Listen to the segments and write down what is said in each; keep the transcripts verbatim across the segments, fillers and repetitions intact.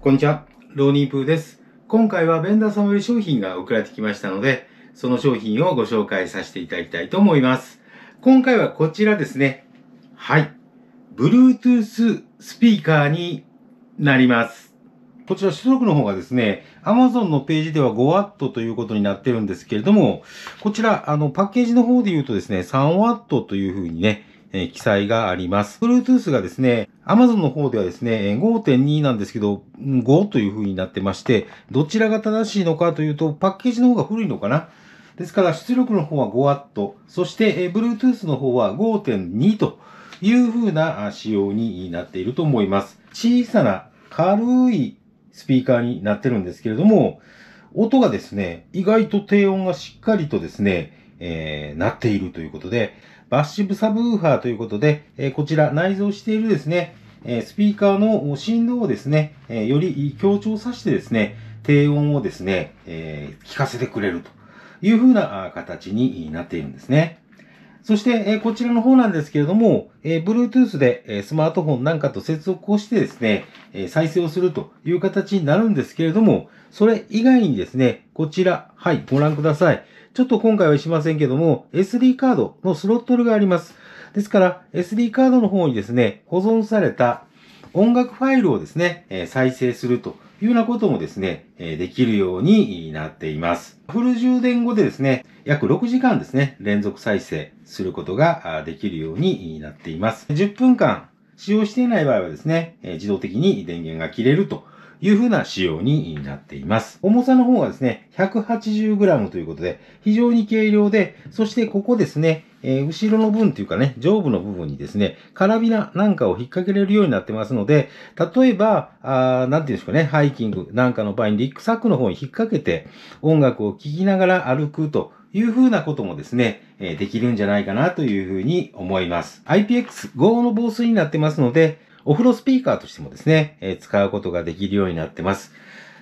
こんにちは、ローニープーです。今回はベンダーさんより商品が送られてきましたので、その商品をご紹介させていただきたいと思います。今回はこちらですね。はい。Bluetooth スピーカーになります。こちら出力の方がですね、Amazon のページでは ごワット ということになってるんですけれども、こちら、あの、パッケージの方で言うとですね、さんワット というふうにね、え記載があります。Bluetooth がですね、Amazon の方ではですね、ごてんに なんですけど、ごという風になってまして、どちらが正しいのかというと、パッケージの方が古いのかな。ですから、出力の方は ごワット、そして、え Bluetooth の方は ごてんに という風な仕様になっていると思います。小さな軽いスピーカーになってるんですけれども、音がですね、意外と低音がしっかりとですね、えー、なっているということで、バッシブサブウーファーということで、えー、こちら内蔵しているですね、えー、スピーカーの振動をですね、えー、より強調させてですね、低音をですね、えー、聞かせてくれるというふうな形になっているんですね。そして、えー、こちらの方なんですけれども、えー、Bluetooth で、えー、スマートフォンなんかと接続をしてですね、えー、再生をするという形になるんですけれども、それ以外にですね、こちら、はい、ご覧ください。ちょっと今回はしませんけども、エスディー カードのスロットルがあります。ですから、エスディー カードの方にですね、保存された音楽ファイルをですね、えー、再生するというようなこともですね、えー、できるようになっています。フル充電後でですね、約ろくじかんですね、連続再生することができるようになっています。じゅっぷんかん使用していない場合はですね、えー、自動的に電源が切れるというふうな仕様になっています。重さの方はですね、ひゃくはちじゅうグラム ということで、非常に軽量で、そしてここですね、えー、後ろの部分というかね、上部の部分にですね、カラビナなんかを引っ掛けれるようになってますので、例えば、あなんていうんですかね、ハイキングなんかの場合にリュックサックの方に引っ掛けて、音楽を聴きながら歩くというふうなこともですね、えー、できるんじゃないかなというふうに思います。アイピーエックスファイブ の防水になってますので、お風呂スピーカーとしてもですね、えー、使うことができるようになってます。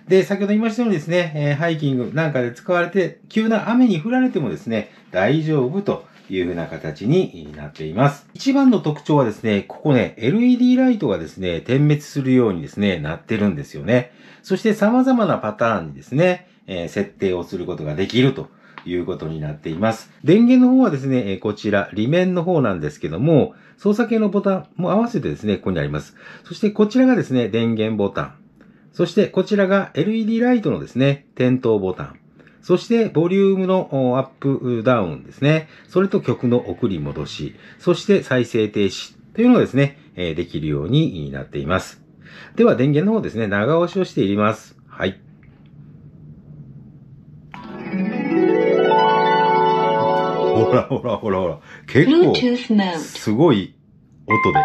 で、先ほど言いましたようにですね、えー、ハイキングなんかで使われて、急な雨に降られてもですね、大丈夫というふうな形になっています。一番の特徴はですね、ここね、エルイーディー ライトがですね、点滅するようにですね、なってるんですよね。そして様々なパターンにですね、えー、設定をすることができるということになっています。電源の方はですね、こちら、裏面の方なんですけども、操作系のボタンも合わせてですね、ここにあります。そしてこちらがですね、電源ボタン。そしてこちらが エルイーディー ライトのですね、点灯ボタン。そして、ボリュームのアップダウンですね。それと曲の送り戻し。そして再生停止というのがですね、できるようになっています。では、電源の方ですね、長押しをしていきます。はい。ほらほらほらほら。結構、すごい音で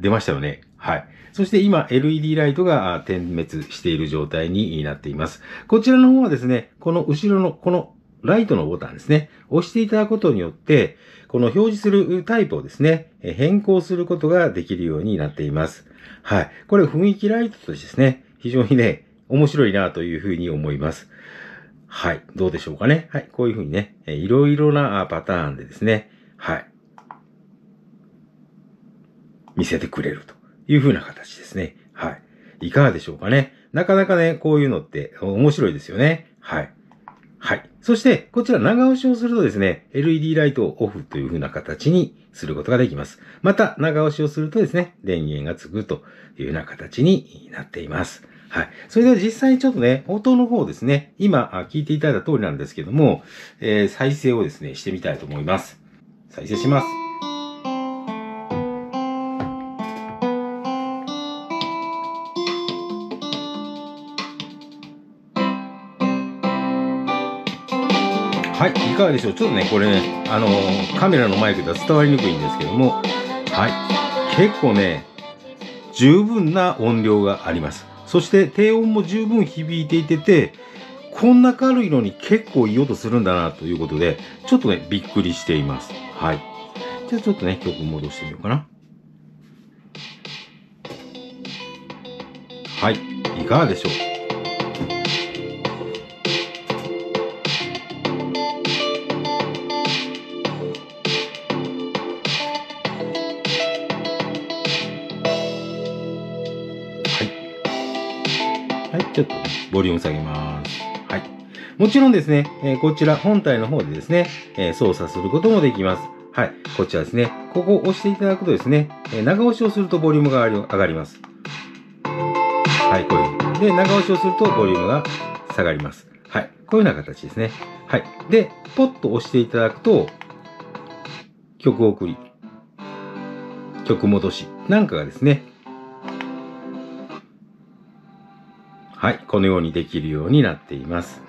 出ましたよね。はい。そして今、エルイーディー ライトが点滅している状態になっています。こちらの方はですね、この後ろの、このライトのボタンですね、押していただくことによって、この表示するタイプをですね、変更することができるようになっています。はい。これ、雰囲気ライトとしてですね、非常にね、面白いなというふうに思います。はい。どうでしょうかね。はい。こういうふうにね、いろいろなパターンでですね、はい。見せてくれるというふうな形ですね。はい。いかがでしょうかね。なかなかね、こういうのって面白いですよね。はい。はい。そして、こちら長押しをするとですね、エルイーディー ライトをオフというふうな形にすることができます。また、長押しをするとですね、電源がつくというような形になっています。はい。それでは実際ちょっとね、音の方ですね、今聞いていただいた通りなんですけども、えー、再生をですね、してみたいと思います。再生します。はい、いかがでしょう。ちょっとね、これね、あのー、カメラのマイクでは伝わりにくいんですけども、はい。結構ね、十分な音量があります。そして低音も十分響いていてて、こんな軽いのに結構いい音するんだなということで、ちょっとね、びっくりしています。はい。じゃあちょっとね、曲戻してみようかな。はい。いかがでしょう。はい、ちょっとボリューム下げます。はい。もちろんですね、えー、こちら本体の方でですね、えー、操作することもできます。はい。こちらですね、ここを押していただくとですね、えー、長押しをするとボリュームが上がります。はい、こういう風に。で、長押しをするとボリュームが下がります。はい。こういうような形ですね。はい。で、ポッと押していただくと、曲送り、曲戻しなんかがですね、はい、このようにできるようになっています。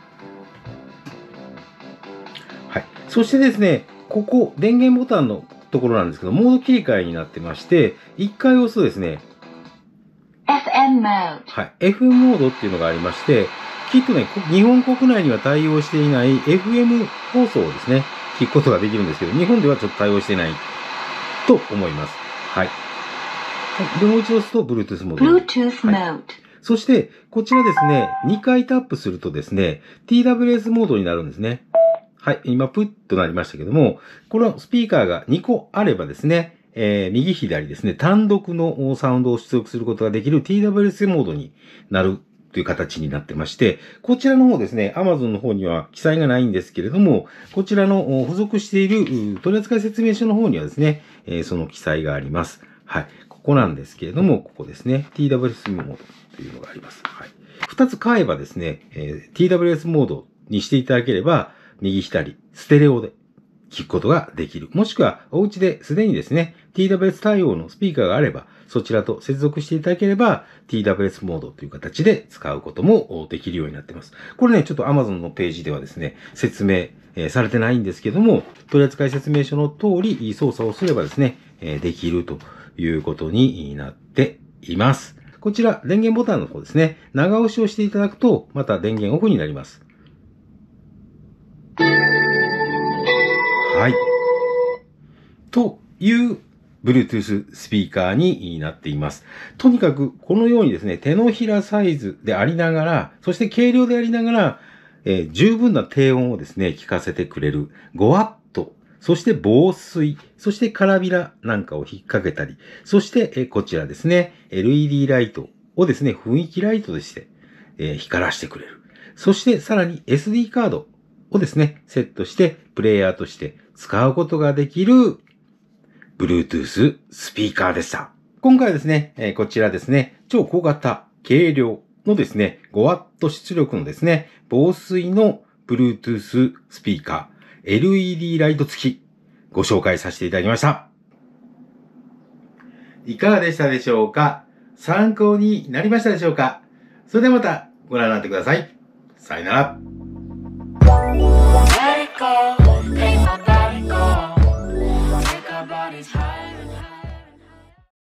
はい。そしてですね、ここ、電源ボタンのところなんですけど、モード切り替えになってまして、いっかい押すとですね、エフエム モード。はい。エフエム モードっていうのがありまして、きっとね、日本国内には対応していない エフエム 放送をですね、聞くことができるんですけど、日本ではちょっと対応してないと思います。はい。で、もう一度押すと Bluetooth モード。Bluetooth モード。そして、こちらですね、にかいタップするとですね、ティーダブリューエス モードになるんですね。はい。今、プッとなりましたけども、このスピーカーがにこあればですね、えー、右左ですね、単独のサウンドを出力することができる ティーダブリューエス モードになるという形になってまして、こちらの方ですね、Amazon の方には記載がないんですけれども、こちらの付属している取扱説明書の方にはですね、えー、その記載があります。はい。ここなんですけれども、ここですね、ティーダブリューエス モードというのがあります。はい。二つ買えばですね、えー、ティーダブリューエス モードにしていただければ、右左、ステレオで聞くことができる。もしくは、お家ですでにですね、ティーダブリューエス 対応のスピーカーがあれば、そちらと接続していただければ、ティーダブリューエス モードという形で使うこともできるようになっています。これね、ちょっと Amazon のページではですね、説明されてないんですけども、取扱説明書の通り操作をすればですね、できるということになっています。こちら、電源ボタンの方ですね、長押しをしていただくと、また電源オフになります。はい。という、Bluetooth スピーカーになっています。とにかく、このようにですね、手のひらサイズでありながら、そして軽量でありながら、えー、十分な低音をですね、聞かせてくれるごワット、そして防水、そしてカラビラなんかを引っ掛けたり、そして、えー、こちらですね、エルイーディー ライトをですね、雰囲気ライトでして、えー、光らせてくれる。そして、さらに エスディー カードをですね、セットして、プレイヤーとして使うことができるBluetooth スピーカーでした。今回はですね、えー、こちらですね、超小型、軽量のですね、ごワット 出力のですね、防水の Bluetooth スピーカー、エルイーディー ライト付き、ご紹介させていただきました。いかがでしたでしょうか？参考になりましたでしょうか？それではまたご覧になってください。さよなら。